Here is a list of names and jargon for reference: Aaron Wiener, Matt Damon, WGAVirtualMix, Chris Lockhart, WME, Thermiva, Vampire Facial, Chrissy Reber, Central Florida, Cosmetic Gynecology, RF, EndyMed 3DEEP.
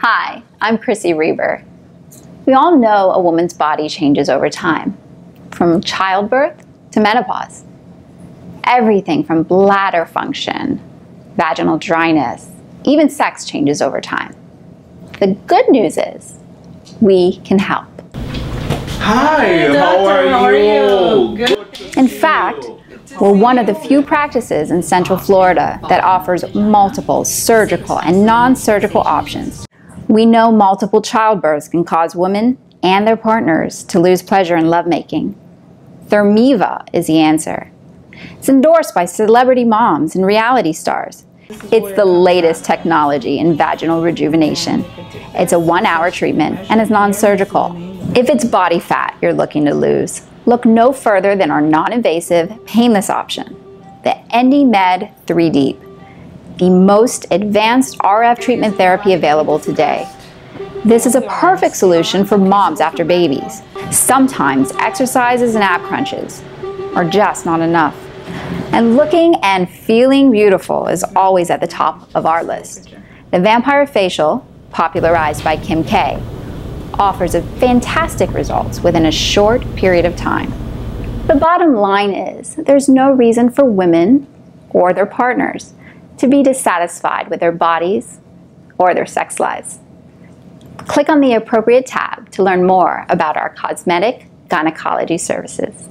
Hi, I'm Chrissy Reber. We all know a woman's body changes over time, from childbirth to menopause. Everything from bladder function, vaginal dryness, even sex changes over time. The good news is we can help. Hi, hey, doctor, how are you? Good. In fact, we're one of the few practices in Central Florida that offers multiple surgical and non-surgical options. We know multiple childbirths can cause women and their partners to lose pleasure in lovemaking. Thermiva is the answer. It's endorsed by celebrity moms and reality stars. It's the latest technology in vaginal rejuvenation. It's a 1-hour treatment and is non-surgical. If it's body fat you're looking to lose, look no further than our non-invasive, painless option, the EndyMed 3DEEP, the most advanced RF treatment therapy available today. This is a perfect solution for moms after babies. Sometimes exercises and ab crunches are just not enough. And looking and feeling beautiful is always at the top of our list. The Vampire Facial, popularized by Kim K, offers fantastic results within a short period of time. The bottom line is, there's no reason for women or their partners to be dissatisfied with their bodies or their sex lives. Click on the appropriate tab to learn more about our cosmetic gynecology services.